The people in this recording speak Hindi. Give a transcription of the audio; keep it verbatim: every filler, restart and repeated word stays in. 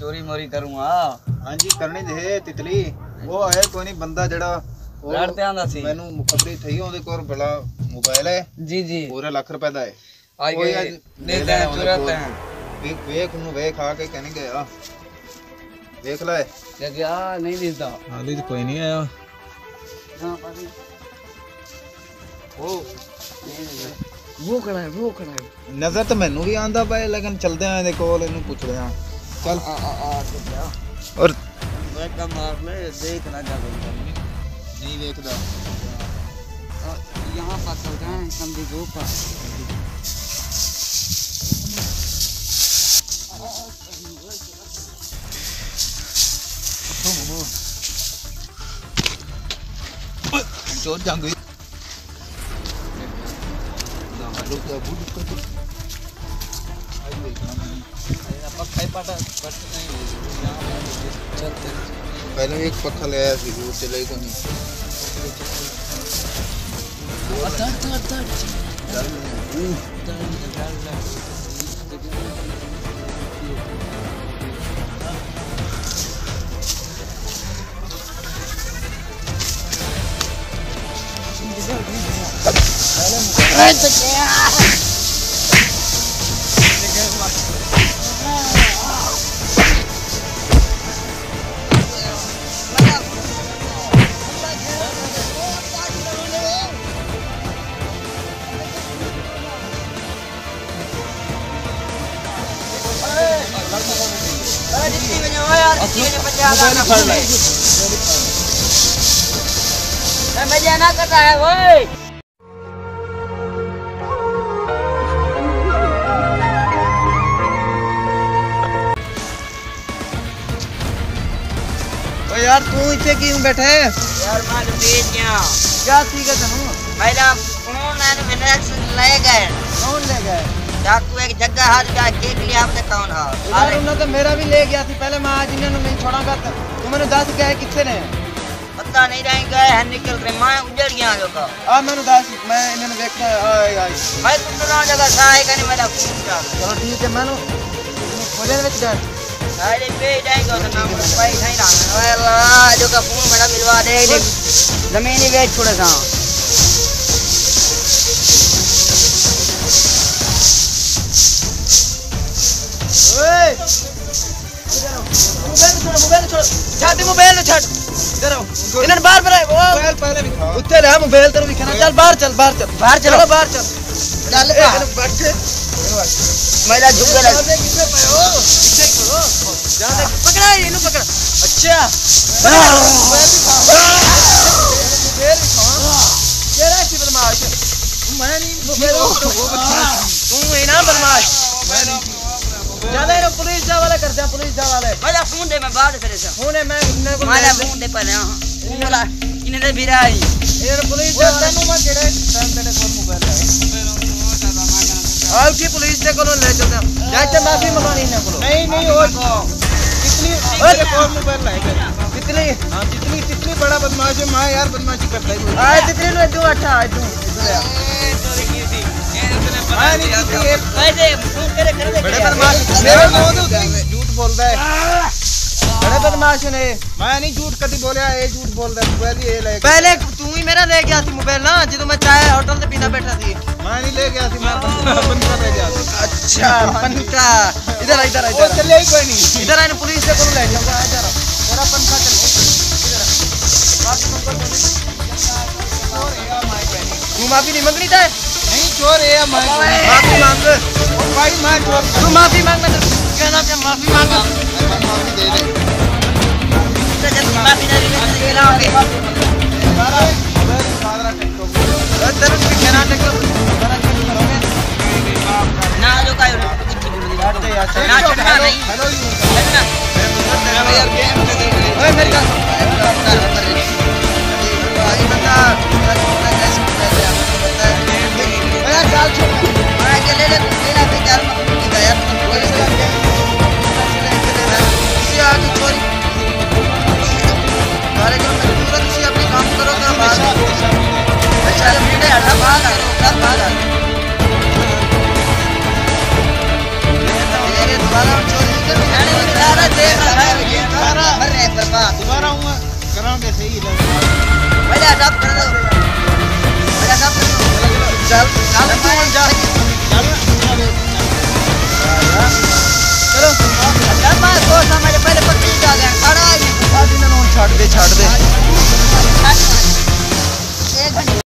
चोरी मोरी करूंगा। हां जी करनी दे तितली। वो है कोई नहीं बंदा जड़ा लड़ते आंदा सी मैनू मुखबरी थई ओदे कोल बड़ा मोबाइल है जी जी पूरा लाख रुपए दा है। आज ले ले चुरात है देख देख नु वे खा के कहने गया देख ले जग आ नहीं दिसदा। हां दी कोई नहीं आया हां पाजी ओ वो खड़ा है वो खड़ा है नजर तो मैनू भी आंदा पे लेकिन चलदे आ दे कोल इनु पूछदे आ चल आ आ आ जा और मैं का मार ले देख ना जा नहीं देखदा यहां पर चलते हैं समझी जो पर चोर जंग तो बुड तो आई नहीं ना पक्का पाटा बट नहीं चलते पहले एक पक्का ले आया थी वो चले को नहीं आता आता आता चल नहीं चल नहीं चल नहीं मजा ना करता है वो। यार तू इसे क्यों बैठे यार मार बेच गया क्या ठीक है तुम पहला फोन है ना मैंने ले गए कौन ले गए डाकू एक जगह हार गया देख लिया आपने कौन हार अरे उन्होंने तो मेरा भी ले गया थी पहले मैं आज इन्होंने नहीं छोड़ागा तुमने दस गए कितने ने पता नहीं रहे गए हैं निकल रहे मैं उजड़ गया लोका आ मैंने दस मैं इन्होंने देखा आए आए भाई तुम दोनों जगह साए का नहीं मेरा फोन का चलो ठीक है मैंने बोले विच डर अरे पे जाएगा तो नाम भाई नहीं रहा अल्लाह जो का फोन बड़ा मिलवा दे जमीन ही बेच छोड़े था ओए मोबाइल छोड़ जाते मोबाइल छोड़ इधर आओ इधर बाहर पर आए वो मोबाइल पहले भी खाओ उठते रहा मोबाइल तेरे भी खाना चल बाहर चल बाहर चल बाहर चलो बाहर चल चल बैठ के मेरा झुकला किसे पे हो किसे करो ज्यादा पकड़ा इनु पकड़ा अच्छा मैं भी खा देर खा तेरा की बदमाश मैं नहीं मेरा वो तू है ना बदमाश मैं ज्यादा रे पुलिस जा वाला कर दे पुलिस जा वाले मेरा फोन दे मैं बाहर तेरे से फोन है मैं इन्ने को मेरा फोन दे पहले हां इन्ने भी आई ये पुलिस जा वाला नु मैं तेरे तेरे फोन मोबाइल है आपकी पुलिस से कोलो ले चलता जाते माफी मंगानी ना बोलो नहीं नहीं और कितनी अरे कौन मोबाइल लाएगा कितनी हां कितनी कितनी बड़ा बदमाश है मां यार बदमाशी करता है आ कितने नो दो अठा आज तू चोरी की थी ये इतने बड़ा ये फायदे फोन करे करे बड़े बदमाश मेरे मुंह तो झूठ बोलता है बड़े बदमाश ने मैं नहीं झूठ कभी बोलया ये झूठ बोलता मोबाइल ये ले पहले तू ही मेरा ले गया थी मोबाइल ना जब मैं चाय होटल पे पीना बैठा थी मैं नहीं ले गया थी मैं पंखा ले गया अच्छा पंखा इधर आ इधर आ इधर चले ही कोई नहीं इधर आने पुलिस से बोल ले जा इधर मेरा पंखा चल इधर माफी मंगो चोर है माय बहनी तू माफी नहीं मांगनी था नहीं चोर है माय माफी मांग भाई मैं चोर तू माफी मांग मैं कहना क्या माफी मांग माफी दे दे चल माफी दे दे ला ओके सारा सारा टेक्टो अंदर से कहना टेक्टो ना छटका नहीं हेलो यार गेम खेल ओए मेरी का भाई बंदा कैसे खेलता है यार डाल छोड़ मैं चले ले तेरा बेकार मत कर यार कोई नहीं किसी आगे चोरी अरे करो तुम किसी अपने काम करो ना बात अच्छा अपने हटा भाग आ रहा भाग आ I don't know. करोगे सही लग